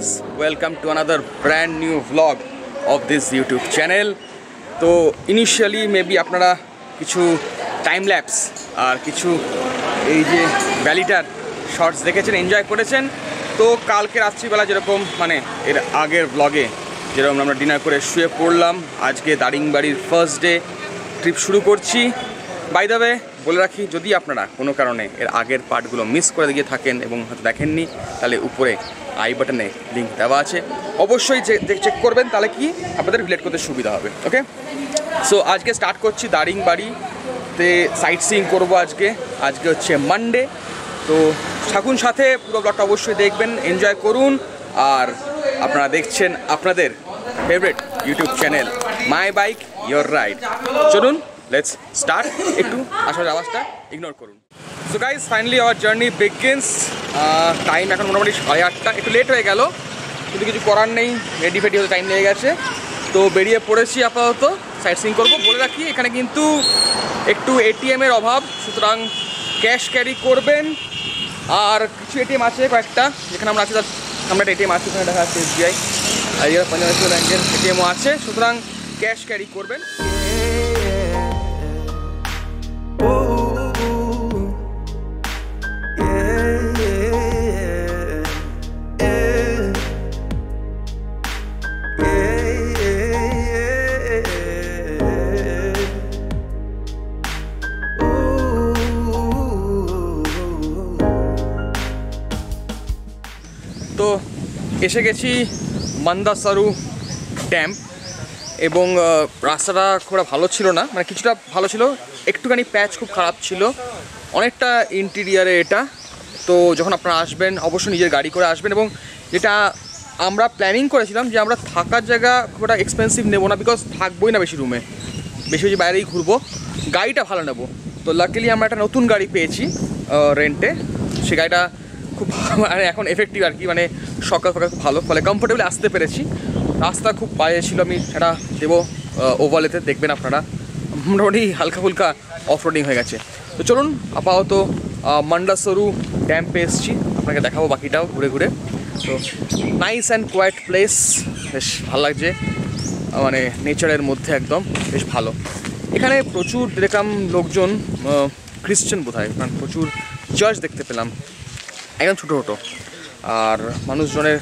Friends, welcome to another brand new vlog of this YouTube channel. तो initially may be आपनारा किछु time lapse और किछु एई जे भ्यालिटार shirts देखेछेन, enjoy करेछेन। तो कालके रात्रिबेला जेरकम माने एर आगेर व्लगे जेरकम आमरा डिनार करे शुए पड़लाम। आजके दारिंगबाड़ीर फर्स्ट डे ट्रिप शुरू करछि। बाय द वे बोले रखी, यदि आपनारा कोनो कारणे एर आगेर पार्टगुलो मिस करे दिये थाकेन एबं होयतो देखेननि, ताहले उपरे आई बाटने लिंक देवा आछे, अवश्यई चेक करबेन, ताहले कि आपनादेर रिलेट करते सुविधा होबे। ओके, सो आज के स्टार्ट करछि दारिंगबाड़ीते साइट सीइंग करब। आज के होच्छे मंडे, तो थाकुन साथे पुरो ब्लगटा अवश्यई देखबेन, एनजय करुन। और आपनारा देखछेन आपनादेर favourite YouTube channel my bike your ride. चलुन लेट्स स्टार्ट। एक आसार आवाज़ा इगनोर करूँ। So guys, finally our journey begins. Time एखन मोटामुटी 8:30। एक लेट हो गेल किन्तु किछु करार नेई, रेडी फेडी होते टाइम लेगे गेछे। तो बेरिये पड़ेछि आपातत, साइट सीइंग करब। बोले राखी एखाने किन्तु एकटु एटीएम एर अभाव, सुतरां कैश क्यारि करबेन। और किछु एटीएम आछे कयेकटा, जेखाने आमरा आछि तार सामने एकटा एटीएम आछे, ओखाने देखा जाच्छे एसबीआई आर पंजाब न्याशनाल बैंकेर एटीएमओ आछे, सुतरां कैश क्यारि करबेन। तो एसे गेছি मंदासारू डैम। एबं रास्ताटा खूब भालो छिलो ना, माने किछुटा भालो छिलो, एकटुखानी पैच खूब खराब छिलो, अनेकटा इंटिरियारे एटा। तो जखन आपनारा आसबेन अवश्य निजेर गाड़ी करे आसबेन। एबं जेटा आमरा प्लानिंग करेछिलाम जे आमरा थाकार जायगा खूब एकटा एक्सपेन्सिव नेब ना, बिकज थाकबोई ना बेशी रूमे, बेशी बेशी बाइरेई घुरबो, गाड़ीटा भालो नेब। तो लाकिली आमरा एकटा नतुन गाड़ी पेयेछि रेंटे, सेई गाड़िटा खूब मैं एन एफेक्टिव और कि मैं सकाल सकाल खूब भलो फले कम्फर्टेबल आसते पे। रास्ता खूब बाजे छो, हमें यहाँ देव ओवाले देखें अपनारा मोटामुटी हल्का फुल्का अफरोडिंग हो गए। तो चलू आपात मंदासारू डैम पे एस आपके देखो बाकीटाओ घुरे घुरे। तो नाइस एंड क्वाइट प्लेस, बस भल लगे, मैं नेचारे मध्य एकदम बस भलो। एखे प्रचुर देखम लोकजन क्रिश्चियन बोधाय, प्रचुर चार्च देखते पेलम एकदम छोटो और मानुषजनेर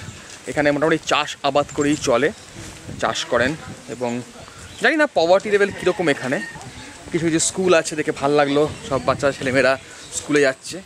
एखाने मोटामुटी चाष आबाद करेई चले, चाष करें। एबं जानि ना पवर्टी लेवल किरकम, एखाने किछु किछु स्कूल आछे, देखे भालो लागलो, सब बाच्चा छेलेमेरा स्कूले जाच्छे।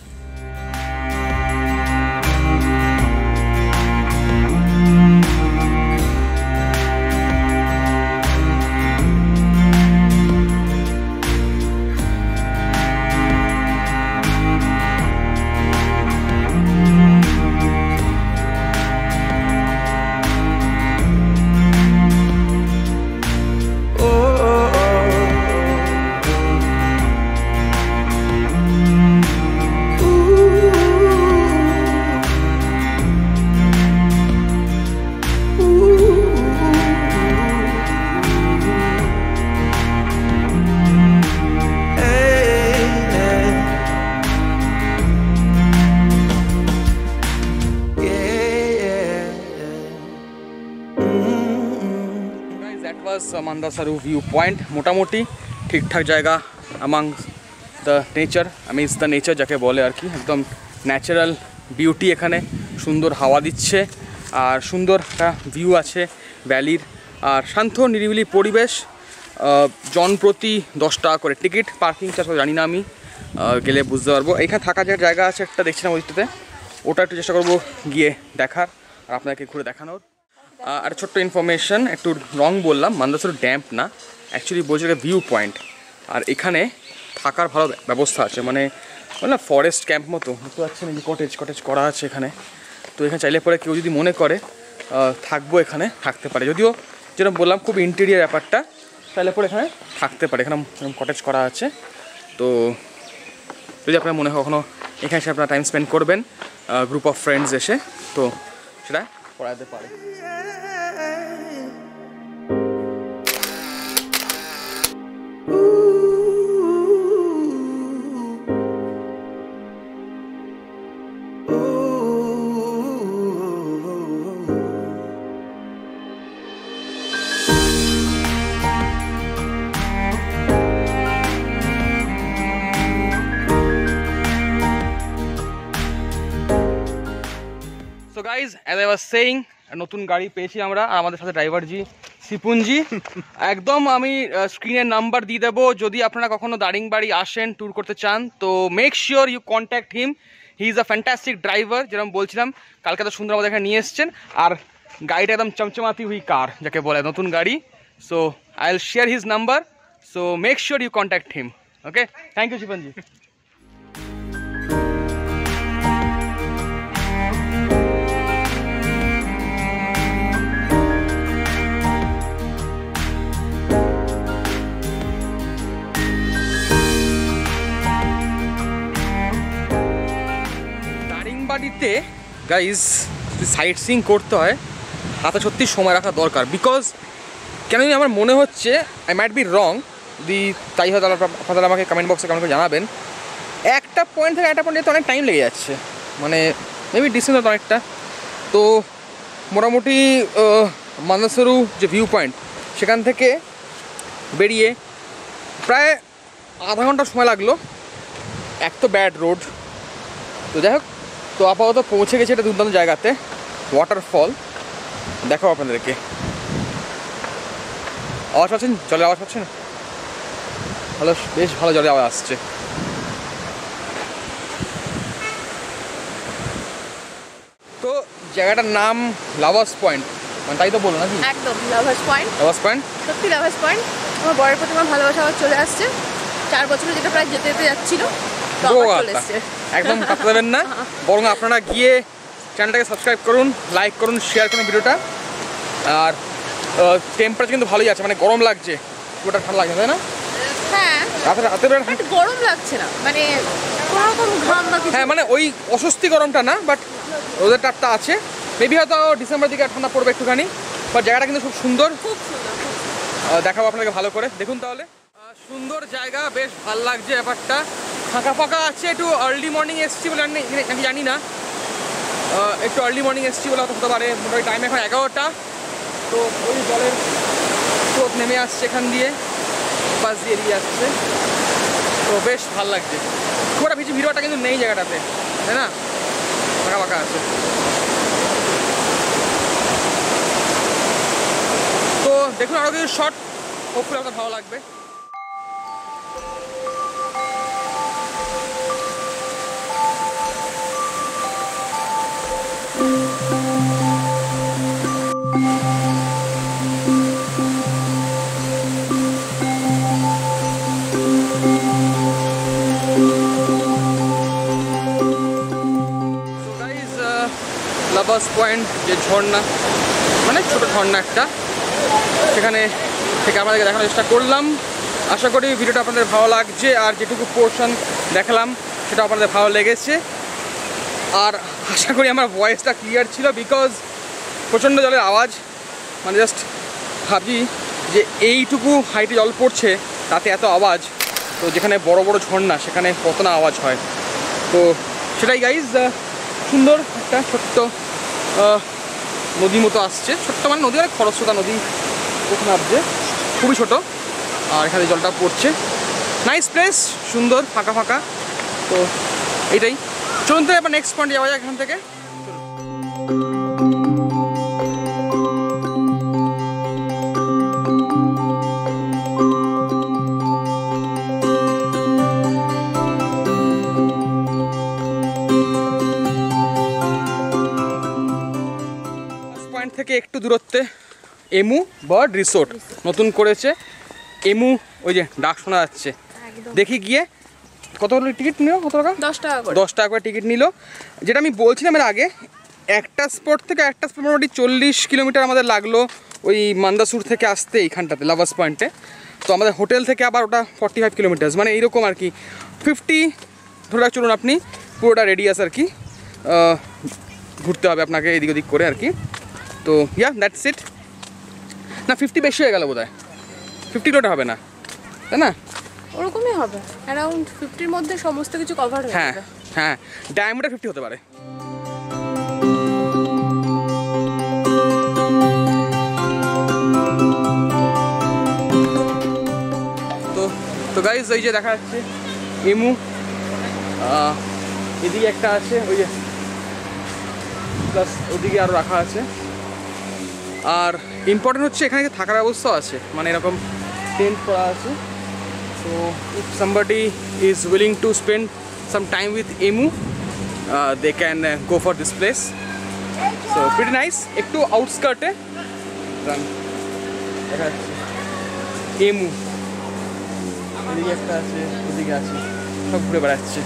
मंदासारू व्यू पॉइंट मोटामुटी ठीक ठाक जगह among the nature, amidst the nature जाके बोले, और कि एकदम नैचरल ब्यूटी। एखाने सुंदर हावा दिच्छे और सुंदर व्यू आछे भ्यालिर, और शांत निरिबिली परिवेश। जनप्रति 10 टाका करे टिकिट, पार्किंग चार्ज जानि ना आमी, गेले बुझते पारबो। एखाने थाकार जायगा जगह आछे एकटा, देखछि ना ओइटाते, ओटा एकटु चेष्टा करबो गिये देखार और आपनादेरके घुरे देखानोर। और छोट्ट इनफरमेशन, एक रंग बोल, मंदासारू डैम ना, एक्चुअलि बोलते व्यू पॉइंट। और एखे थार भलो व्यवस्था आज है, मैं फरेस्ट कैम्प मत बुझे कटेज कटेज करा आखने। तो ये चाहले पर क्यों जो मन थकब एखे थकते पे, जदिव जो बोल खूब इंटेरियर व्यापार्ट, चाहले पर एखे थकते पे, एखे कटेज करा आज। तो जो अपना मन कखो एखे से अपना टाइम स्पेंड करबें ग्रुप अफ फ्रेंड्स एसे, तो पढ़ाते परे। So guys as I was saying नतून गाड़ी पेয়েছি আমরা আর আমাদের সাথে ড্রাইভার জি সিপুন জি একদম আমি স্ক্রিনে নাম্বার দিয়ে দেব যদি আপনারা কখনো দারিংবাড়ি আসেন ট্যুর করতে চান তো make sure you contact him he is a fantastic driver যেরকম বলছিলাম কালকে তো সুন্দর আমাদের এখানে নিয়ে এসেছেন আর গাড়িটা একদম চমচমাতি হুই কার যাকে বলে নতুন গাড়ি so I will share his number so make sure you contact him okay thank you Sipun ji guys sightseeing करते हैं हाथ सत्य समय रखा दरकार बिकज क्यों हमारे मन हे आई माइट बी रंग दी तई अपना कमेंट बक्से कमेंट जानाबें एक पॉइंट थे एक पॉइंट जो अनेक टाइम लेगे जाच्छे माने मे बी डिस्टेंस अनेकटा तो मोटामुटी मंदासरू जो व्यू पॉइंट सेखान थेके बेरिये प्राय आधा घंटा समय लागलो एक तो बैड रोड तो देखो तो आपातत पहुँचे गेছি একটা দুর্দান্ত জায়গাতে ওয়াটারফল দেখাও আপনাদেরকে আওয়াজ পাচ্ছেন জলের আওয়াজ পাচ্ছেন ভালো বেশ ভালো জলের আওয়াজ আসছে তো জায়গাটার নাম লাভাস পয়েন্ট মানে তাই তো বলো নাকি একদম লাভাস পয়েন্ট সত্যি লাভাস পয়েন্ট আমার বরের প্রতি আমার ভালোবাসা আবার চলে আসছে 4 বছরে যেটা প্রায় যেতে যেতে যাচ্ছিল एकदम कपड़े ना बर अपनारा गए चैनल के सबसक्राइब कर लाइक कर शेयर कर भिडियो और टेम्पारेचर क्योंकि भलोई आज मैं गरम लगे पूरा ठंडा लगे तक गरम लगे ना मैंने हाँ मैं वही अस्वस्ती गरमटा ना बाट रोदे टापटा आछे मे बी हयतो डिसेम्बर दिके ठंडा पड़े एकटूखानी पर जैगा क्योंकि खूब सुंदर देखो अपना भलो कर देखूँ सुंदर जैगा बेश भालो लागछे ব্যাপারটা फाँका फाँका आछे आर्लि मर्निंग एसछी जानी ना एक आर्लि मर्निंग एसछी बोले होते मोटामुटी टाइम एखन 11टा तो ओई जलेर स्रोत नेमे आसछे एखान दिए पास दिए एड़िये आसछे तो बेश भालो लागछे पूरा भिजी भिड़ोटा किन्तु नेई जायगाटाते ताई ना फाँका फाँका आछे तो देखुन आरो किछु शर्ट होपफुली आपनादेर भालो लागबे लाभास पॉइंट जो झर्ना मैं छोटो झर्ना एक देखार चेष्टा कर आशा करी भिडियो अपन भाव लगे और जेटुकू पोर्शन देखलाम से अपन भाव लेगे और आशा करी हमारे वॉइसटा क्लियर छिलो बिकज प्रचंड जलेर आवाज़ मैं जस्ट भावी जे एइटुकू हाइटे जल पड़े ताते एत आवाज़ तो जेखाने बड़ो बड़ो झर्ना सेखाने कतना आवाज़ हय तो सेटाई गाइज सुंदर एक छोट्ट नदी मतो आसछे छोट्ट माने नदी अनेक खरस्रोता नदी नाबजे खूबई छोटो और एखाने जलटा पड़छे नाइस प्लेस सुंदर फाँका फाँका तो एटाई चलते हैं अपन नेक्स्ट पॉइंट जावा जाए एखान थेके থেকে একটু দূরত্বে এমু বার্ড রিসোর্ট নতুন করেছে এমু ওই যে ডাক শোনা যাচ্ছে দেখি গিয়ে কতগুলো টিকিট নিও কত টাকা 10 টাকা করে 10 টাকা করে টিকিট নিল যেটা আমি বলছিলাম এর আগে একটা স্পট থেকে একটা স্পট মোটামুটি 40 কিলোমিটার আমাদের লাগলো ওই মন্দাসুর থেকে আসতে এইখানটাতে লাভাস পয়েন্টে তো আমাদের হোটেল থেকে আবার ওটা 45 কিলোমিটার মানে এইরকম আর কি 50 ধরে চলুন আপনি পুরোটা রেডিয়াস আর কি ঘুরতে হবে আপনাকে এদিক ওদিক করে আর কি तो या दैट्स इट ना 50 বেশি হয়ে গেল বোধহয় 50 কিলোটা হবে না তাই না ওরকমই হবে अराउंड 50 এর মধ্যে সমস্ত কিছু কভার হয়ে যাবে হ্যাঁ ডায়ামিটার 50 হতে পারে তো তো गाइस এই যে দেখা যাচ্ছে এমু এদিকে একটা আছে ওই যে প্লাস ওদিকে আরও রাখা আছে। আর ইম্পর্টেন্ট হচ্ছে এখানে থাকার ব্যবস্থাও আছে, মানে এরকম টেন্ট করা আছে। So if somebody is willing to spend some time with emu they can go for this place. So pretty nice, একটু আউটস্কার্টে এমু এদিকে একটা আছে ওদিকে আছে সব ঘুরে বেড়াচ্ছে।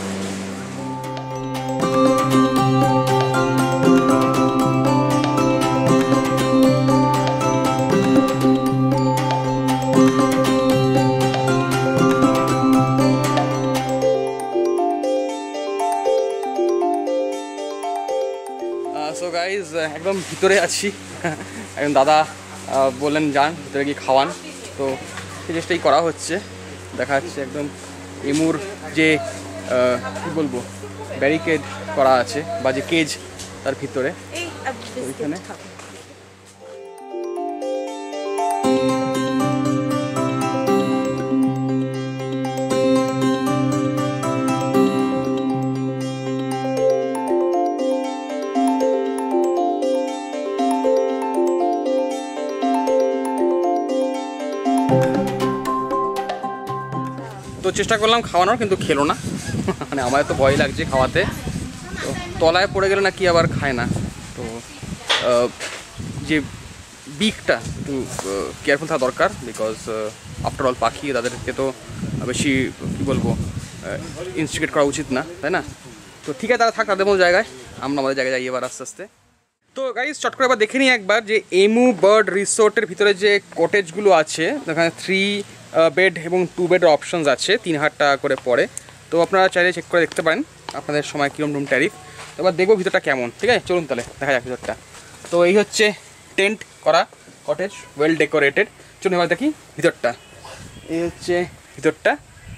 সো গাইজ একদম ভিতরে আছি, একদম দাদা বললেন যান ভিতরে গিয়ে খাওয়ান, তো সেই চেষ্টাই করা হচ্ছে। দেখা যাচ্ছে একদম এমুর যে কী বলবো ব্যারিকেড করা আছে বা যে কেজ তার ভিতরে ওইখানে। তো চেষ্টা করলাম খাওয়ানোর, কিন্তু খেলো না, মানে আমার তো ভয় লাগছে খাওয়াতে, তো তলায় পড়ে গেলে নাকি আবার খায় না। তো যে বিকটা একটু কেয়ারফুল থাকা দরকার, বিকজ আফটার অল পাখি, তাদেরকে তো বেশি কী বলবো ইনস্টিগেট করা উচিত না, তাই না? তো ঠিক আছে, তারা থাক তাদের মতো জায়গায়, আমরা আমাদের জায়গায় যাই এবার আস্তে আস্তে। তো গাইজ চট করে এবার দেখে নিই একবার যে এমু বার্ড রিসোর্টের ভিতরে যে কটেজগুলো আছে, ওখানে 3 বেড এবং 2 বেডের অপশানস আছে, 3,000 টাকা করে পড়ে। তো আপনারা চাইলে চেক করে দেখতে পারেন আপনাদের সময় কীরকম রুম ট্যারিফ। তো এবার দেখবো ভিতরটা কেমন, ঠিক আছে? চলুন তাহলে দেখা যাক ভিতরটা। তো এই হচ্ছে টেন্ট করা কটেজ, ওয়েল ডেকোরেটেড। চলুন এবার দেখি ভিতরটা, এই হচ্ছে ভিতরটা।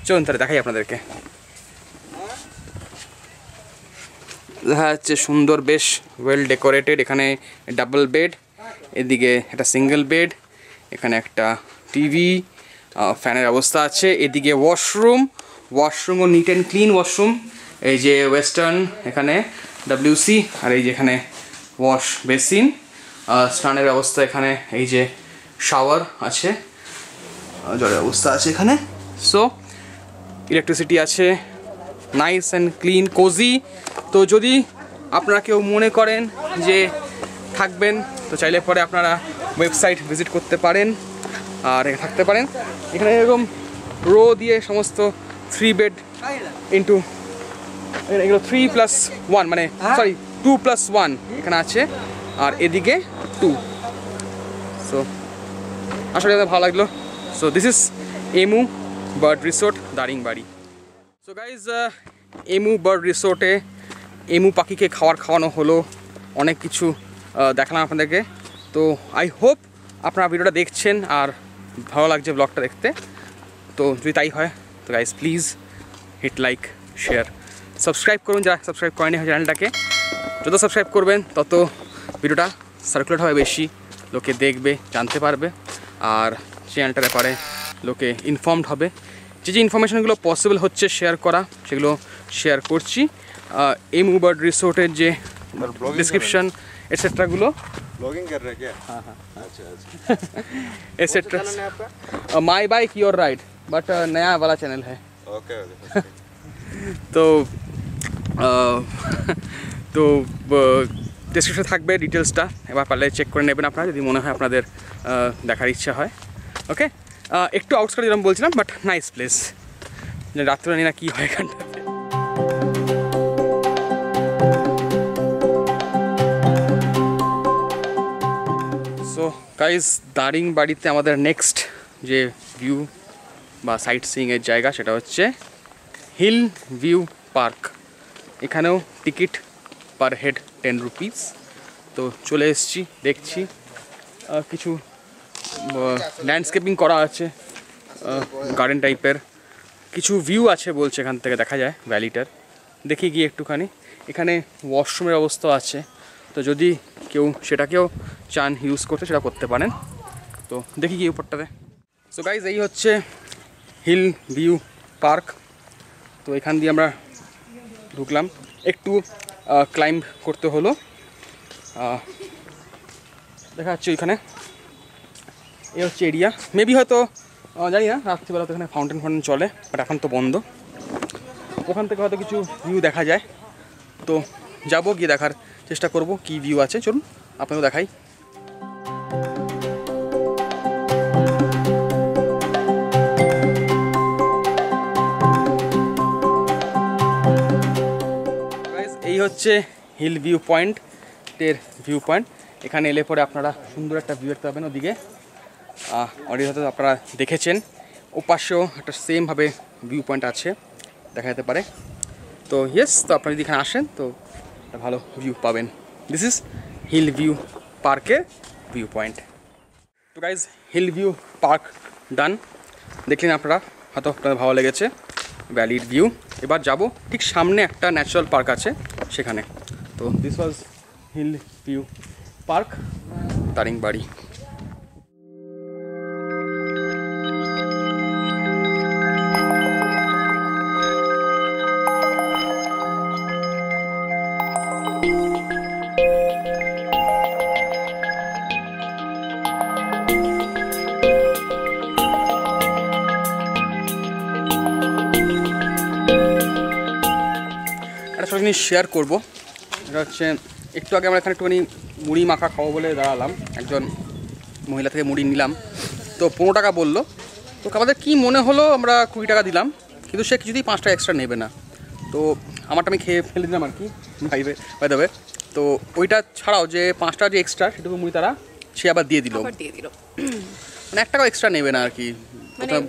চলুন তাহলে দেখাই আপনাদেরকে। দেখা যাচ্ছে সুন্দর, বেশ ওয়েল ডেকোরেটেড। এখানে ডাবল বেড, এদিকে একটা সিঙ্গেল বেড, এখানে একটা টিভি, ফ্যানের ব্যবস্থা আছে, এদিকে ওয়াশরুম, ওয়াশরুমও নিট অ্যান্ড ক্লিন ওয়াশরুম, এই যে ওয়েস্টার্ন, এখানে WC, আর এই যে এখানে ওয়াশ বেসিন, স্নানের ব্যবস্থা, এখানে এই যে শাওয়ার আছে, জলের ব্যবস্থা আছে এখানে। সো ইলেকট্রিসিটি আছে, নাইস অ্যান্ড ক্লিন, কোজি। তো যদি আপনারা কেউ মনে করেন যে থাকবেন, তো চাইলে পরে আপনারা ওয়েবসাইট ভিজিট করতে পারেন আর থাকতে পারেন। এখানে এরকম রো দিয়ে সমস্ত 3 বেড ইন্টু এগুলো 3+1, মানে সরি 2+1 এখানে আছে, আর এদিকে 2। সো আসলে ভালো লাগলো। So this is emu bird resort, Daringbadi. So guys emu bird রিসোর্টে এমু পাখিকে খাওয়ানো হলো, অনেক কিছু দেখালাম আপনাদেরকে। তো আই হোপ আপনারা ভিডিওটা দেখছেন আর ভালো লাগছে ব্লগটা দেখতে। তো যদি তাই হয় তো guys please hit like, share, subscribe করুন যারা সাবস্ক্রাইব করেনি চ্যানেলটাকে। যত সাবস্ক্রাইব করবেন তত ভিডিওটা সার্কুলেট হবে বেশি, লোকে দেখবে, জানতে পারবে, আর চ্যানেলটার ব্যাপারে লোকে ইনফর্মড হবে। যে যে ইনফরমেশানগুলো পসিবল হচ্ছে শেয়ার করা সেগুলো শেয়ার করছি। এমু বার্ড রিসোর্টের যে ডিসক্রিপশন এটসেট্রাগুলো etcetera my bike your ride but नया वाला चैनल है। तो डिस्क्रिप्शन থাকবে ডিটেলসটা, এবার পারলে চেক করে নেবেন আপনারা যদি মনে হয় আপনাদের দেখার ইচ্ছা হয়। ওকে, একটু আউটস্কার্ট যেরকম বলছিলাম, বাট নাইস প্লেস। রাত্রে জানি না কী হয় এখানটা। গাইজ দারিংবাড়িতে আমাদের নেক্সট যে ভিউ বা সাইট সিইংয়ের জায়গা সেটা হচ্ছে হিল ভিউ পার্ক। এখানেও টিকিট পার হেড 10 রুপিস। তো চলে এসেছি, দেখছি কিছু ল্যান্ডস্কেপিং করা আছে, গার্ডেন টাইপের কিছু ভিউ আছে বলছে, এখান থেকে দেখা যায় ভ্যালিটার। দেখি গিয়ে একটুখানি। এখানে ওয়াশরুমের অবস্থা আছে, তো যদি কেউ সেটাকেও চান ইউজ করতে সেটা করতে পারেন। তো দেখি কি উপরটাতে। সো গাইজ এই হচ্ছে হিল ভিউ পার্ক। তো এখান দিয়ে আমরা ঢুকলাম, একটু ক্লাইম্ব করতে হলো। देखा एरिया मे बी हतो जानी ना रात्रि बेला तो फाउंटेन फाउंटेन चले बट एखन तो बंद ओखान थेके हयतो किछु व्यू देखा जाए तो जाबो गिये देखार चेष्टा करबो कि व्यू आछे चलुन आपनादेर देखाई गाइस एई होच्छे हिल व्यू पॉइंट एर व्यू पॉइंट एखाने एले परे आपनारा सुंदर एकटा व्यू देखते पाबेन ओदिके अडियो तो अपना देखे ओपाशेओ एक सेम भावे व्यू पॉइंट आछे देखा जाते पारे तो येस तो अपना एखाने आसें तो भालो व्यू पाबेन this is hill view park view point तो गाइज हिल व्यू पार्क डान देखलेन आपनारा हयतो आपनादेर भालो लेगेछे वैलिड व्यू एबार जाबो ठीक सामने एक न्याचुराल पार्क आछे सेखाने तो this was hill view park Daringbadi share करब एकटू आगे हमारे एकटूखानी मुड़ी माखा खाव बोले दाड़ालाम एकजन महिला थेके मुड़ी निलाम तो 15 टाका बोललो तो काबादे कि मने हलो आमरा 20 टाका दिलाम किन्तु से किछुतेई 5 टाका एक्सट्रा नेबे ना तो आमारटा आमि खेये फेले दिलाम आर कि भाइबे बाय द वे तो ओइटा छाड़ाओ जे 5 टाका जे एक्सट्रा सेटुकु मुड़ी तारा से आबार दिये दिलो माने 1 टाका एक्सट्रा नेबे ना आर कि मतलब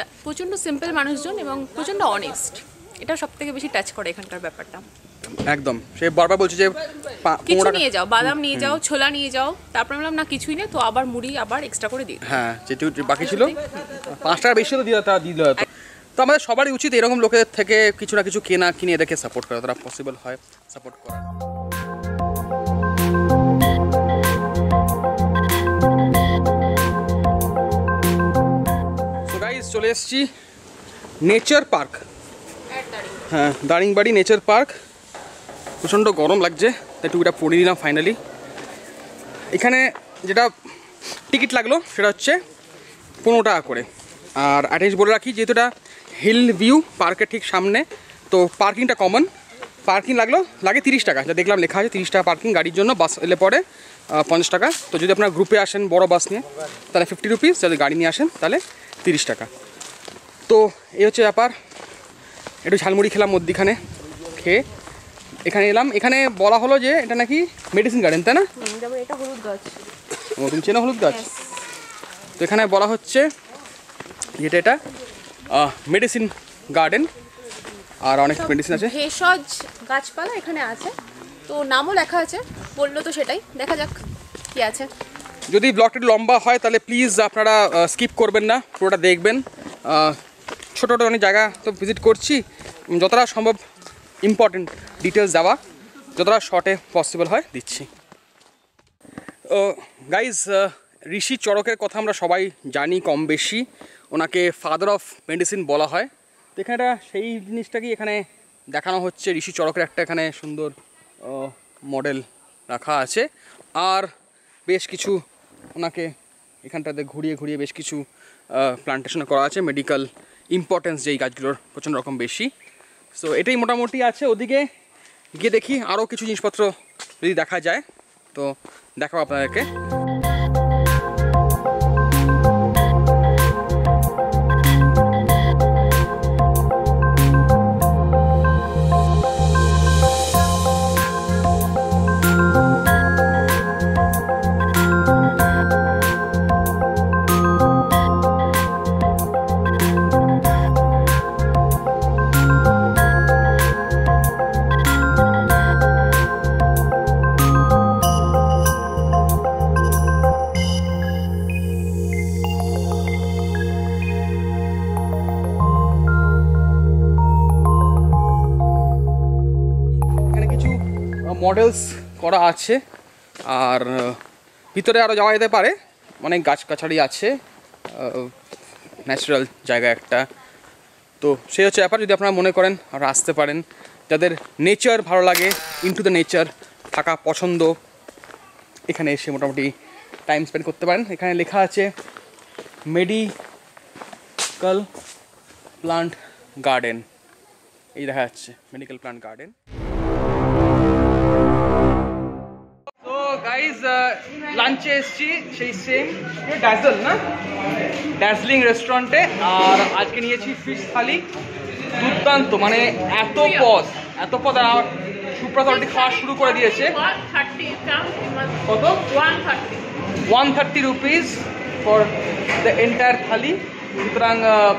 प्रचंड सिम्पल मानुषजन एबं प्रचंड अनेस्ट এটা সবথেকে বেশি টাচ করে এখানকার ব্যাপারটা একদম সে বারবার বলছে যে কিছু নিয়ে যাও বাদাম নিয়ে যাও ছোলা নিয়ে যাও তারপর বললাম না কিছুই না তো আবার মুড়ি আবার এক্সট্রা করে দিই হ্যাঁ যেটু বাকি ছিল 5 টাকা বেশি তো দিয়ে তা দিল তো আমাদের সবারই উচিত এরকম লোকেদের থেকে কিছু না কিছু কেনা কিনে এদেরকে সাপোর্ট করা তারা পসিবল হয় সাপোর্ট করা সো গাইস চলে এসেছি নেচার পার্ক हाँ दारिंगबाड़ी नेचर पार्क प्रचंड गरम लागছে তাই টুপিটা পরে নিলাম ফাইনালি এখানে যেটা টিকিট লাগলো সেটা হচ্ছে 15 টাকা করে আর অ্যাড্রেস বলে রাখি যেহেতু এটা হিল ভিউ পার্কের ঠিক সামনে তো পার্কিংটা কমন পার্কিং লাগলো লাগে 30 টাকা যেটা দেখলাম লেখা আছে 30 টাকা পার্কিং গাড়ির জন্য বাস এলে পড়ে 50 টাকা তো যদি আপনারা গ্রুপে আসেন বড় বাস নিয়ে তাহলে 50 রুপি যদি গাড়ি নিয়ে আসেন তাহলে 30 টাকা তো এই হচ্ছে ব্যাপার एक झालमुड़ी खेल मध्य खे एखे एलम एखे बला हलो जो ये ना कि मेडिसिन गार्डन तैना तुम चेना हलुद गाच तो ये बला हे ये मेडिसिन गार्डन और अनेक मेडिसिन आछे भेषज गाछपाला एखाने आछे तो नामो लेखा आछे बोललो तो सेटाई देखा जाक कि आछे यदि ब्लगटा लम्बा है ताहले प्लिज आपनारा स्किप करबेन ना पुरोटा देखबेन छोटो छोटो अनेक जगह तो भिजिट करछी जतटा सम्भव इम्पोर्टेंट डिटेल्स देवा जतटा शर्टे पसिबल है दिच्छी गाइज ऋषि चड़कर कथा आमरा सबाई जानी कम बेशी ओनाके फादर अफ मेडिसिन बला है तो एखाने सेई जिनिसटा कि एखाने देखानो होच्छे ऋषि चड़कर एकटा एखाने सुंदर मडेल रखा आछे आर बेश किछु ओनाके एखानटाते घुरिए घुरिए बेश किछु प्लांटेशन करा आछे मेडिकल इम्पोर्टेंस जो गाछगुलोर प्रचंड रकम बेशी सो एटाई मोटामुटी आछे ओदिके गिये देखी आरो किछु जिनिसपत्र यदि देखा जाए तो देखाबो आपनादेरके मॉडल्स करा आछे और भितरे आरो जावा जेते पारे अनेक गाछगाछाली आछे न्याचुरल जायगा एकटा तो सेई होच्छे ब्यापार यदि आपनारा मने करेन आरो आसते पारेन जादेर नेचार भालो लागे इनटू द नेचार थाका पछंद এখানে এসে মোটামুটি টাইম স্পেন্ড করতে পারেন। এখানে লেখা আছে মেডিকেল প্লান্ট গার্ডেন, এই দেখা যাচ্ছে মেডিকেল প্লান্ট গার্ডেন। তো গাইজ লাঞ্চে এসছি সেই সেম ড্যাজল না ড্যাজলিং রেস্টুরেন্টে, আর আজকে নিয়েছি ফিশ থালি। দুর্দান্ত, মানে এত পদ আর সুপ্রাত অলরেডি খাওয়া শুরু করে দিয়েছে। কত? 130 rupees for the entire thali. সুতরাং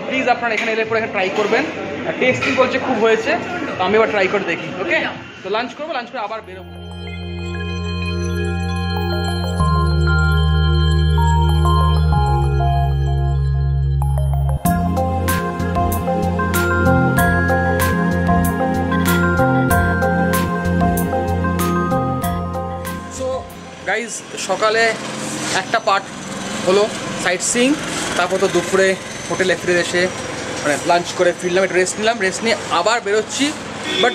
প্লিজ আপনারা এখানে এলে পরে এখানে ট্রাই করবেন। টেস্টিং বলছে খুব হয়েছে, তো আমি এবার ট্রাই করে দেখি। ওকে, তো লাঞ্চ করবো, লাঞ্চ করে আবার বেরোবো। গাইজ সকালে একটা পার্ট হলো সাইট সিং, তারপর তো দুপুরে হোটেলে ফিরে এসে মানে লাঞ্চ করে ফিরলাম, একটু রেস্ট নিলাম। রেস্ট নিয়ে আবার বেরোচ্ছি, বাট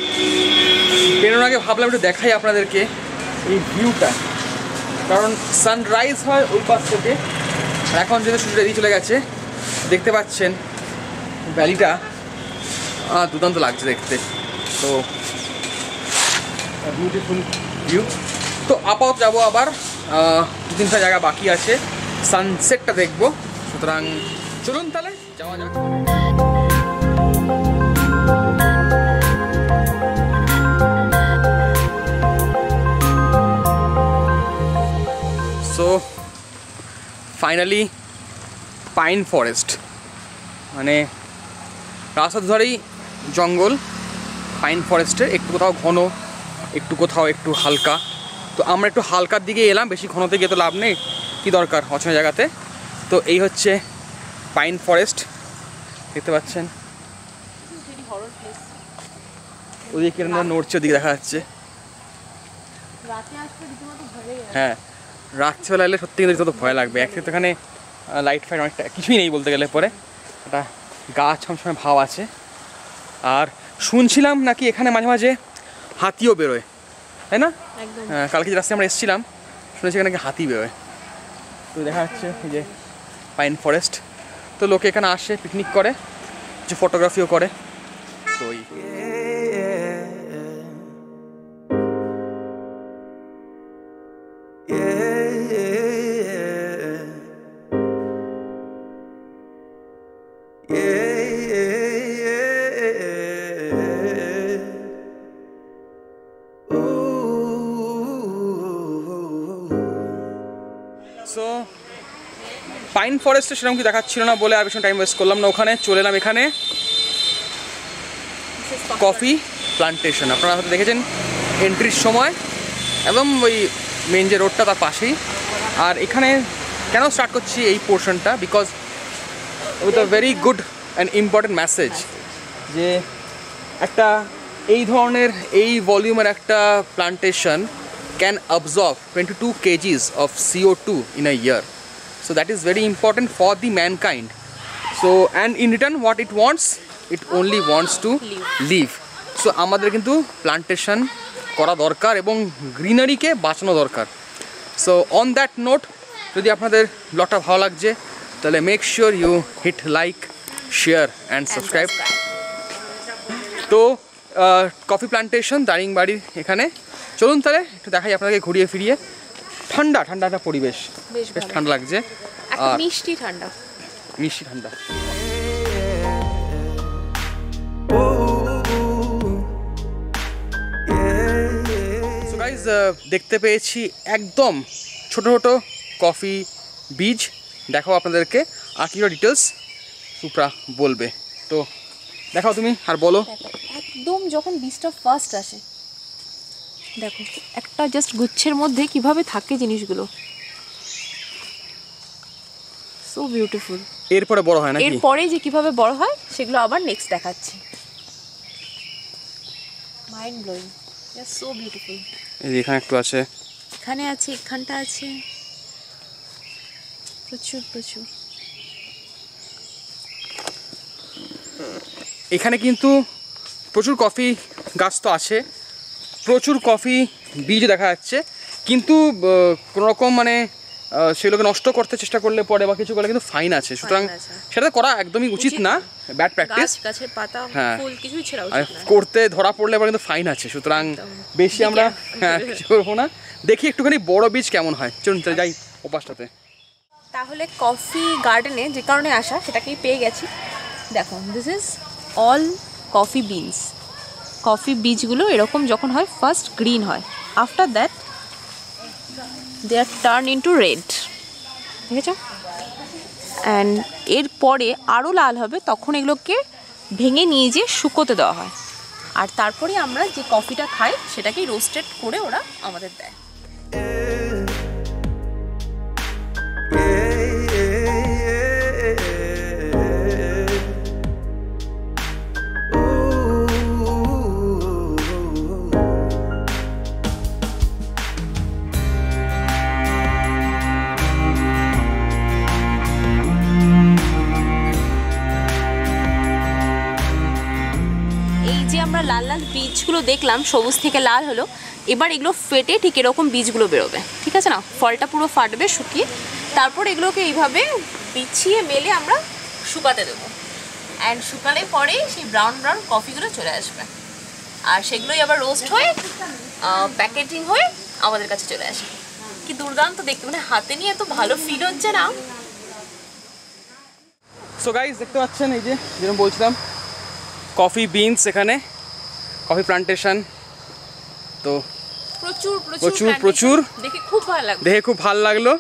বেরোনোর আগে ভাবলাম একটু দেখাই আপনাদেরকে এই ভিউটা, কারণ সানরাইজ হয় ওই পাশ থেকে। এখন যদি সূর্য এদিকে চলে গেছে, দেখতে পাচ্ছেন ভ্যালিটা দুর্দান্ত লাগছে দেখতে। তো বিউটিফুল ভিউ। তো আপাতত যাবো আবার, দু তিনটা জায়গা বাকি আছে, সানসেটটা দেখবো। সুতরাং চলুন তাহলে যাওয়া যাক। সো ফাইনালি পাইন ফরেস্ট, মানে রাস্তার ধরেই জঙ্গল। পাইন ফরেস্টের একটু কোথাও ঘন, একটু কোথাও একটু হালকা। তো আমরা একটু হালকার দিকে এলাম, বেশি ঘনতে গিয়ে তো লাভ নেই, কী দরকার অচেনা জায়গাতে। তো এই হচ্ছে পাইন ফরেস্ট, দেখতে পাচ্ছেন। ওদিকে কিরণরা নড়ছে, ওদিকে দেখা যাচ্ছে। হ্যাঁ, রাত্রিবেলা এলে সত্যি কিন্তু রীতিমতো ভয় লাগবে। এক তো এখানে লাইট ফাইট অনেকটা কিছুই নেই বলতে গেলে, পরে একটা গা ছমছমে ভাব আছে। আর শুনছিলাম নাকি এখানে মাঝে মাঝে হাতিও বেরোয়, তাই না? হ্যাঁ, কালকে যে রাস্তায় আমরা এসেছিলাম শুনেছি এখানে হাতি বেরোয়। তো দেখা যাচ্ছে এই যে পাইন ফরেস্ট। তো লোকে এখানে আসে, পিকনিক করে, কিছু ফটোগ্রাফিও করে। তো ওই পাইন ফরেস্টে সেরকম কি দেখাচ্ছিল না বলে আর ভীষণ টাইম ওয়েস্ট করলাম না ওখানে। চলে এলাম এখানে কফি প্লান্টেশন। আপনারা হয়তো দেখেছেন এন্ট্রির সময়, একদম ওই মেন যে রোডটা তার পাশেই। আর এখানে কেন স্টার্ট করছি এই পোর্শনটা, because with a very good and important message, যে একটা এই ধরনের এই ভলিউমের একটা plantation can absorb 22 kgs of CO2 in a year. So that is very important for the mankind. So and in return what it wants, it only wants to live. So আমাদের কিন্তু plantation করা দরকার এবং গ্রিনারিকে বাঁচানো দরকার। So on that note, যদি আপনাদের ব্লগটা ভালো লাগছে তাহলে make sure you hit like, share and subscribe. তো কফি প্লান্টেশন দারিংবাড়ির এখানে, চলুন তাহলে একটু দেখাই আপনাকে ঘুরিয়ে ফিরিয়ে। ঠান্ডা ঠান্ডা একটা পরিবেশ, বেশ ঠান্ডা লাগছে, মিষ্টি ঠান্ডা, মিষ্টি ঠান্ডা। সো গাইস দেখতে পেয়েছি একদম ছোট ছোট কফি বীজ, দেখাও আপনাদেরকে। আর কি ডিটেলস সুপ্রা বলবে, তো দেখাও তুমি আর বলো। একদম যখন বীজটা ফার্স্ট আসে, দেখো একটা জাস্ট গুচ্ছের মধ্যে কিভাবে থাকে জিনিসগুলো, সো বিউটিফুল। এরপরে বড় হয় না, এরপরে যে কিভাবে বড় হয় সেগুলো আবার নেক্সট দেখাচ্ছি। Mind blowing, just so beautiful. এখানে একটু আছে, এখানে আছে, এখানটা আছে, প্রচুর প্রচুর। এখানে কিন্তু প্রচুর কফি গাছ তো আছে, প্রচুর কফি বীজ দেখা যাচ্ছে, किन्तु कोनो रकम माने সেগুলোকে নষ্ট করতে চেষ্টা করলে পরে বা কিছু করলে কিন্তু ফাইন আছে। সুতরাং সেটা করা একদমই উচিত না, ব্যাড প্র্যাকটিস। গাছে পাতা ফুল কিছু ছেড়া উচিত না, করতে ধরা পড়লে পরে কিন্তু ফাইন আছে। সুতরাং বেশি আমরা কিছু করব না। দেখি একটুখানি বড় বীজ কেমন হয়, চলুন যাই ওপাশটাতে। তাহলে কফি গার্ডেনে যে কারণে আসা সেটাকেই পেয়ে গেছি। দেখো, this is all coffee beans. Coffee বীজগুলো এরকম যখন হয় ফার্স্ট গ্রিন হয়, after that they are turned into red, ঠিক আছে, and এর পরে আরও লাল হবে, তখন এগুলোকে ভেঙে নিয়ে যেয়ে শুকোতে দেওয়া হয়। আর তারপরে আমরা যে কফিটা খাই সেটাকে রোস্টেড করে ওরা আমাদের দেয়। লাল লাল বীজগুলো দেখলাম, সবুজ থেকে লাল হলো। এবার এগুলো ফেটে ঠিক এরকম বীজগুলো বেরোবে, ঠিক আছে না? ফলটা পুরো ফাটবে, শুকিয়ে তারপর এগুলোকে এইভাবে বিছিয়ে মেলে আমরা শুকাতে দেবো। অ্যান্ড শুকালে পরে সেই ব্রাউন ব্রাউন কফিগুলো চলে আসবে, আর সেগুলোই আবার রোস্ট হয়ে প্যাকেটিং হয়ে আমাদের কাছে চলে আসবে। কি দুর্দান্ত দেখতে, মানে হাতে নিয়ে এত ভালো ফিল হচ্ছে না। সো গাইস, দেখতে পাচ্ছেন এই যে যেরকম বলছিলাম কফি বিনস, এখানে কফি প্লান্টেশন তো প্রচুর প্রচুর প্রচুর। দেখে খুব ভালো লাগলো।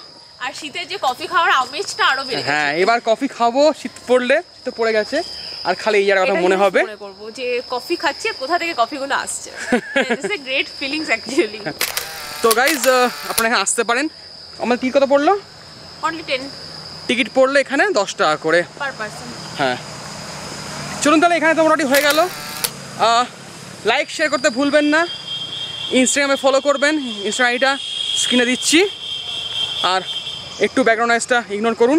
আর শীতে যে কফি খাওয়ার আমেজটা আরো বেড়ে গেছে। হ্যাঁ, এবার কফি খাবো, শীত পড়লে তো পড়ে গেছে, আর খালি এই জায়গাটা মনে হবে যে কফি খাচ্ছি, কোথা থেকে কফিগুলো আসছে। It's a great feelings actually. তো গাইস, আপনারা আসতে পারেন। আমাদের টিকিট কত পড়লো? অনলি 10 টিকিট পড়লো, এখানে 10 টাকা করে পার পারসন। হ্যাঁ, চলুন তাহলে এখানে তো মোটামুটি হয়ে গেল। লাইক শেয়ার করতে ভুলবেন না, ইনস্টাগ্রামে ফলো করবেন, ইনস্টাগ্রাম আইডিটা স্ক্রিনে দিচ্ছি। আর একটু ব্যাকগ্রাউন্ড নয়েজটা ইগনোর করুন।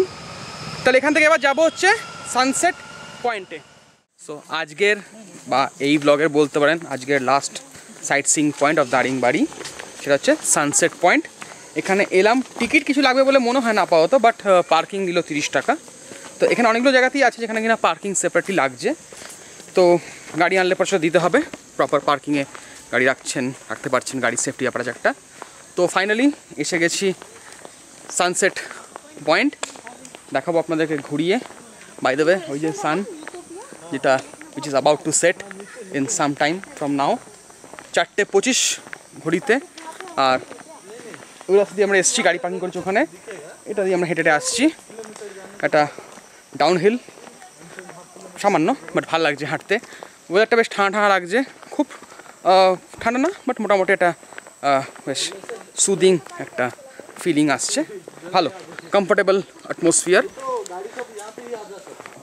তাহলে এখান থেকে এবার যাব হচ্ছে সানসেট পয়েন্টে। সো আজকের বা এই ব্লগের বলতে পারেন আজকের last sightseeing point of Daringbadi, সেটা হচ্ছে সানসেট পয়েন্ট। এখানে এলাম, টিকিট কিছু লাগবে বলে মনে হয় না আপাতত, বাট পার্কিং দিল 30 টাকা। তো এখানে অনেকগুলো জায়গাতেই আছে যেখানে কিনা পার্কিং সেপারেটলি লাগছে, তো গাড়ি আনলে পয়সা দিতে হবে। প্রপার পার্কিংয়ে গাড়ি রাখতে পারছেন, গাড়ির সেফটি ব্যাপার একটা। তো ফাইনালি এসে গেছি সানসেট পয়েন্ট, দেখাবো আপনাদেরকে ঘুরিয়ে। বাই দ্য ওয়ে, ওই যে সান যেটা which is about to set in some time from now, 4:25 ঘড়িতে। আর ওই রাস্তা দিয়ে আমরা এসেছি, গাড়ি পার্কিং করছি ওখানে, এটা দিয়ে আমরা হেঁটে হেঁটে আসছি। একটা ডাউনহিল সামান্য, বাট ভালো লাগছে হাঁটতে। ওয়েদারটা বেশ ঠান্ডা ঠান্ডা লাগছে, খুব ঠান্ডা না বাট মোটামুটি একটা বেশ সুদিং একটা ফিলিং আসছে, ভালো কমফোর্টেবল অ্যাটমসফিয়ার।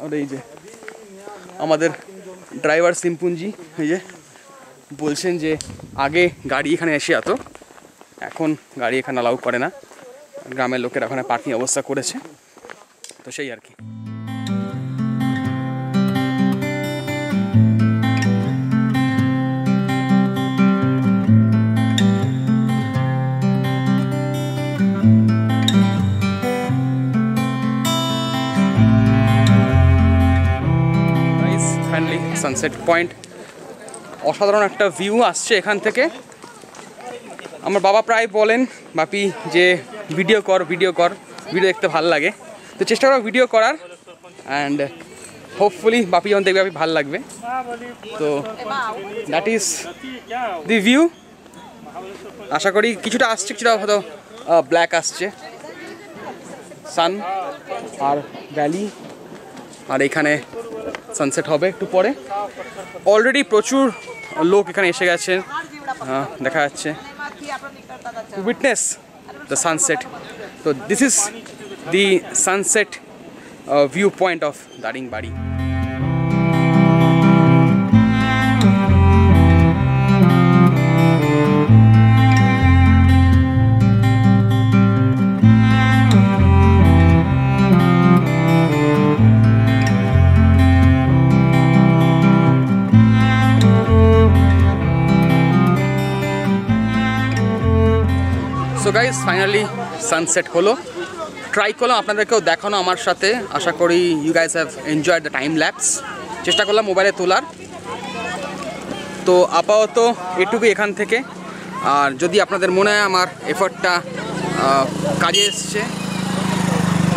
আর এই যে আমাদের ড্রাইভার সিম্পুঞ্জি, এই যে বলছেন যে আগে গাড়ি এখানে এসে এত, এখন গাড়ি এখানে অ্যালাউ করে না, গ্রামের লোকেরা ওখানে পার্কিং ব্যবস্থা করেছে, তো সেই আর কি। সানসেট পয়েন্ট, অসাধারণ একটা ভিউ আসছে এখান থেকে। আমার বাবা প্রায় বলেন, বাপি যে ভিডিও কর ভিডিও কর, ভিডিও দেখতে ভালো লাগে। তো চেষ্টা করো ভিডিও করার, অ্যান্ড হোপফুলি বাপি যখন দেখবে বাপি ভালো লাগবে। তো দ্যাট ইজ দি ভিউ। আশা করি কিছুটা আসছে, কিছুটা হয়তো ব্ল্যাক আসছে সান আর ভ্যালি। আর এখানে সানসেট হবে একটু পরে। অলরেডি প্রচুর লোক এখানে এসে গেছেন, দেখা যাচ্ছে উইটনেস দ্য সানসেট। তো this is the sunset view point of Daringbadi. So guys finally sunset हलो ट्राई करलाम आपनादेरकेओ देखानो आमार साथे आशा करी you guys have enjoyed the time lapse चेष्टा करलाम मोबाइले तोलार तो आपातत एटुकु एखान थेके और जदि आपनादेर मने हय आमार एफर्टटा काजे एसेछे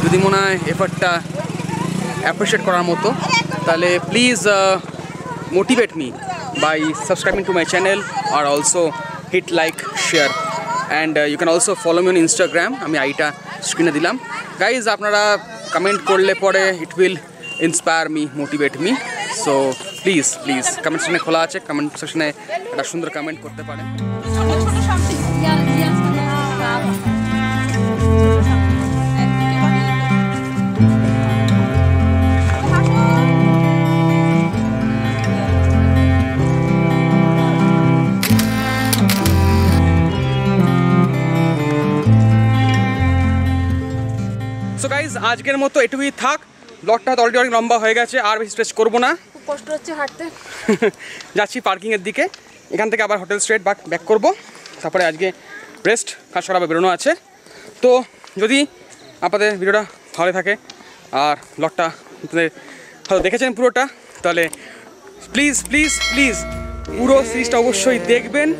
जदि मने हय एफर्टटा एप्रिशिएट करार मतो ताहले please motivate me by subscribing to my channel or also hit like share and you can also follow me on Instagram ami aita screen e dilam guys apnara comment korle pore it will inspire me motivate me so please comment section e khola ache comment section e eta sundor comment korte paren so guys आजकल मत एटुकु थक ब्लगटा already अनेक लम्बा हो गए और बेशी stretch करब ना कष्ट होच्छे हाटते जाच्छी पार्किंग एर दिके एखान थेके आबार होटेल स्ट्रेट बैक करब तारपरे आज के रेस्ट काज सारा बेरोनो आछे तो जदि आपनादेर भिडियोटा भालो थाके और ब्लगटा आपनादेर भालो देखेछेन पुरोटा ताहले प्लिज प्लिज प्लिज पुरो सिरिजटा अवश्यई देखबेन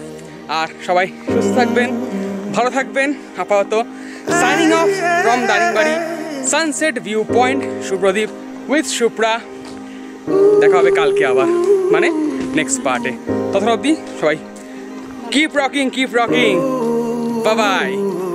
और सबाई सुस्थ थाकबेन भालो थाकबेन आपातत Signing off from Daringbadi Sunset View Point Shupradip with Shupra देखा होगा कल के आवार माने नेक्स्ट पार्ट है तो थोड़ा अभी सबाई कीप रॉकिंग बाय बाय